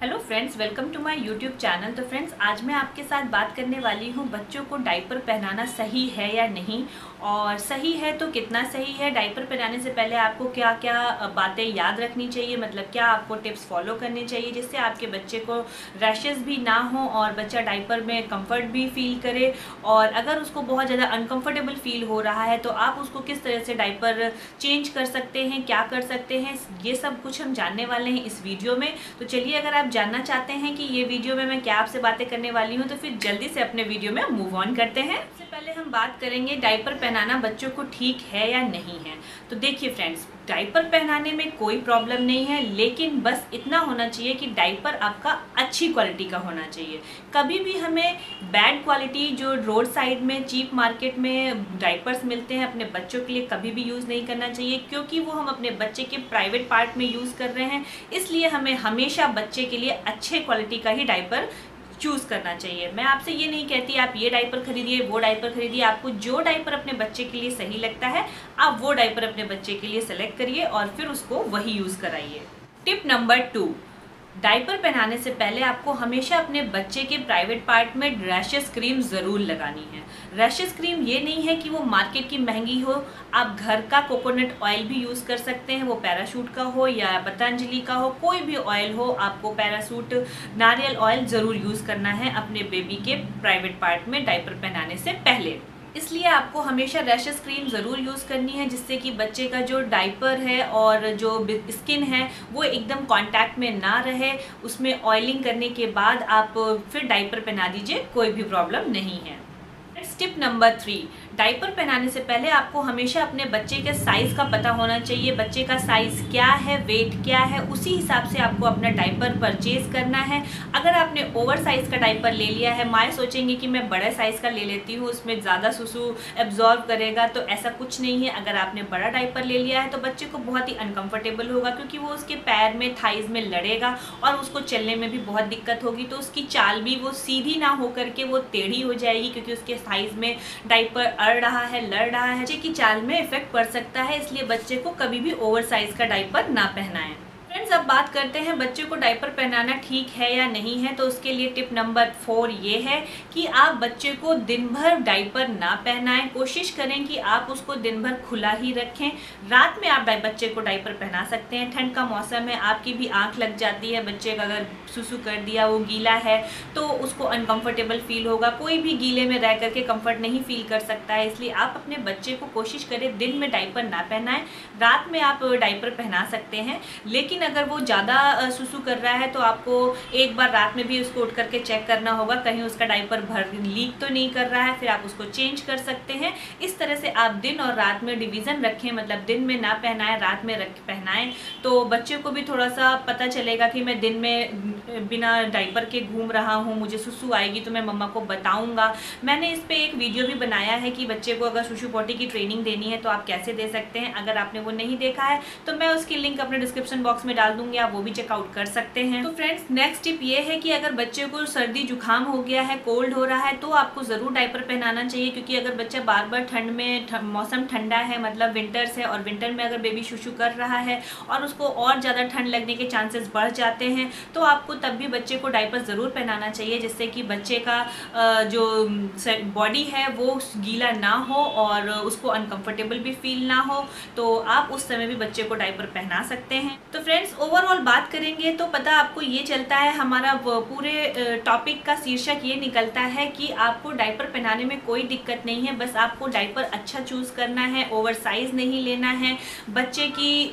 Hello friends, welcome to my YouTube channel. तो friends, आज मैं आपके साथ बात करने वाली हूँ बच्चों को डायपर पहनाना सही है या नहीं, और सही है तो कितना सही है। डायपर पहनाने से पहले आपको क्या क्या बातें याद रखनी चाहिए, मतलब क्या आपको टिप्स फॉलो करने चाहिए जिससे आपके बच्चे को रैशेस भी ना हो और बच्चा डायपर में कंफर्ट भी फील करे। और अगर उसको बहुत ज़्यादा अनकंफर्टेबल फील हो रहा है तो आप उसको किस तरह से डायपर चेंज कर सकते हैं, क्या कर सकते हैं, ये सब कुछ हम जानने वाले हैं इस वीडियो में। तो चलिए, अगर आप जानना चाहते हैं कि ये वीडियो में मैं क्या आपसे बातें करने वाली हूँ तो फिर जल्दी से अपने वीडियो में मूव ऑन करते हैं। सबसे पहले हम बात करेंगे डायपर पहनाना बच्चों को ठीक है या नहीं है। तो देखिए फ्रेंड्स, डायपर पहनाने में कोई प्रॉब्लम नहीं है, लेकिन बस इतना होना चाहिए कि डायपर आपका अच्छी क्वालिटी का होना चाहिए। कभी भी हमें बैड क्वालिटी, जो रोड साइड में चीप मार्केट में डायपर्स मिलते हैं, अपने बच्चों के लिए कभी भी यूज़ नहीं करना चाहिए, क्योंकि वो हम अपने बच्चे के प्राइवेट पार्ट में यूज़ कर रहे हैं। इसलिए हमें हमेशा बच्चे के लिए अच्छे क्वालिटी का ही डायपर चूज़ करना चाहिए। मैं आपसे ये नहीं कहती आप ये डायपर खरीदिए, वो डायपर खरीदिए। आपको जो डायपर अपने बच्चे के लिए सही लगता है आप वो डायपर अपने बच्चे के लिए सेलेक्ट करिए और फिर उसको वही यूज़ कराइए। टिप नंबर 2, डायपर पहनाने से पहले आपको हमेशा अपने बच्चे के प्राइवेट पार्ट में रैशेस क्रीम ज़रूर लगानी है। रैशेस क्रीम ये नहीं है कि वो मार्केट की महंगी हो, आप घर का कोकोनट ऑयल भी यूज़ कर सकते हैं, वो पैराशूट का हो या पतंजलि का हो, कोई भी ऑयल हो। आपको पैराशूट नारियल ऑयल ज़रूर यूज़ करना है अपने बेबी के प्राइवेट पार्ट में डायपर पहनाने से पहले। इसलिए आपको हमेशा रैशेस क्रीम ज़रूर यूज़ करनी है, जिससे कि बच्चे का जो डायपर है और जो स्किन है वो एकदम कांटेक्ट में ना रहे। उसमें ऑयलिंग करने के बाद आप फिर डायपर पहना दीजिए, कोई भी प्रॉब्लम नहीं है। टिप नंबर 3, डायपर पहनाने से पहले आपको हमेशा अपने बच्चे के साइज़ का पता होना चाहिए। बच्चे का साइज़ क्या है, वेट क्या है, उसी हिसाब से आपको अपना डायपर परचेज़ करना है। अगर आपने ओवर साइज़ का डायपर ले लिया है, माएँ सोचेंगी कि मैं बड़े साइज़ का ले लेती हूँ, उसमें ज़्यादा सुसु एब्जॉर्व करेगा, तो ऐसा कुछ नहीं है। अगर आपने बड़ा डायपर ले लिया है तो बच्चे को बहुत ही अनकम्फर्टेबल होगा, क्योंकि वो उसके पैर में, थाइज़ में लड़ेगा और उसको चलने में भी बहुत दिक्कत होगी। तो उसकी चाल भी वो सीधी ना होकर के वो टेढ़ी हो जाएगी, क्योंकि उसके साइज़ में डायपर अड़ रहा है, लड़ रहा है, बच्चे की चाल में इफेक्ट पड़ सकता है। इसलिए बच्चे को कभी भी ओवर साइज़ का डायपर ना पहनाएं। फ्रेंड्स, अब बात करते हैं बच्चे को डायपर पहनाना ठीक है या नहीं है। तो उसके लिए टिप नंबर 4 ये है कि आप बच्चे को दिन भर डायपर ना पहनाएं। कोशिश करें कि आप उसको दिन भर खुला ही रखें। रात में आप बच्चे को डायपर पहना सकते हैं। ठंड का मौसम है, आपकी भी आंख लग जाती है, बच्चे का अगर सुसु कर दिया, वो गीला है तो उसको अनकम्फर्टेबल फील होगा। कोई भी गीले में रह करके कम्फर्ट नहीं फील कर सकता है। इसलिए आप अपने बच्चे को कोशिश करें दिन में डायपर ना पहनाएं, रात में आप डायपर पहना सकते हैं। लेकिन अगर वो ज़्यादा सुसु कर रहा है तो आपको एक बार रात में भी उसको उठ करके चेक करना होगा, कहीं उसका डायपर भर लीक तो नहीं कर रहा है, फिर आप उसको चेंज कर सकते हैं। इस तरह से आप दिन और रात में डिवीज़न रखें, मतलब दिन में ना पहनाएं, रात में पहनाएं, तो बच्चे को भी थोड़ा सा पता चलेगा कि मैं दिन में बिना डायपर के घूम रहा हूँ, मुझे सुसु आएगी तो मैं मम्मा को बताऊँगा। मैंने इस पर एक वीडियो भी बनाया है कि बच्चे को अगर सुसु पॉटी की ट्रेनिंग देनी है तो आप कैसे दे सकते हैं। अगर आपने वो नहीं देखा है तो मैं उसकी लिंक अपने डिस्क्रिप्शन बॉक्स में डाल दूंगी, आप वो भी चेकआउट कर सकते हैं। तो फ्रेंड्स, नेक्स्ट टिप ये है कि अगर बच्चे को सर्दी जुकाम हो गया है, कोल्ड हो रहा है, तो आपको ज़रूर डायपर पहनाना चाहिए, क्योंकि अगर बच्चा बार बार ठंड में मौसम ठंडा है, मतलब विंटर्स है, और विंटर में अगर बेबी शूशू कर रहा है और उसको और ज़्यादा ठंड लगने के चांसेस बढ़ जाते हैं, तो आपको तब भी बच्चे को डायपर ज़रूर पहनाना चाहिए, जिससे कि बच्चे का जो बॉडी है वो गीला ना हो और उसको अनकम्फर्टेबल भी फील ना हो। तो आप उस समय भी बच्चे को डायपर पहना सकते हैं। तो फ्रेंड्स, ओवरऑल बात करेंगे तो पता आपको ये चलता है, हमारा पूरे टॉपिक का शीर्षक ये निकलता है कि आपको डायपर पहनाने में कोई दिक्कत नहीं है, बस आपको डायपर अच्छा चूज़ करना है, ओवर साइज़ नहीं लेना है, बच्चे की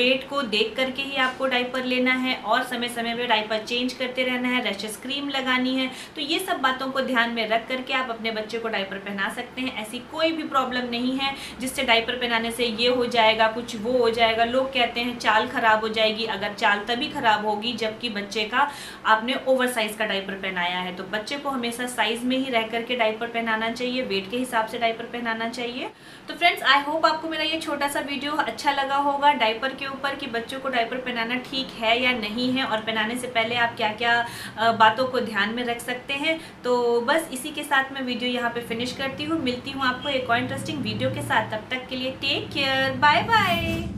वेट को देख करके ही आपको डायपर लेना है और समय समय पर डायपर चेंज करते रहना है, रैशेस क्रीम लगानी है। तो ये सब बातों को ध्यान में रख करके आप अपने बच्चे को डायपर पहना सकते हैं। ऐसी कोई भी प्रॉब्लम नहीं है जिससे डायपर पहनाने से ये हो जाएगा, कुछ वो हो जाएगा। लोग कहते हैं चाल ख़राब हो जाएगी, अगर चाल तभी खराब होगी जबकि बच्चे का आपने ओवर साइज़ का डायपर पहनाया है। तो बच्चे को हमेशा साइज़ में ही रह करके डायपर पहनाना चाहिए, वेट के हिसाब से डायपर पहनाना चाहिए। तो फ्रेंड्स, आई होप आपको मेरा ये छोटा सा वीडियो अच्छा लगा होगा डायपर के ऊपर, कि बच्चों को डायपर पहनाना ठीक है या नहीं है और पहनाने से पहले आप क्या क्या बातों को ध्यान में रख सकते हैं। तो बस इसी के साथ मैं वीडियो यहाँ पर फिनिश करती हूँ। मिलती हूँ आपको एक और इंटरेस्टिंग वीडियो के साथ, तब तक के लिए टेक केयर, बाय बाय।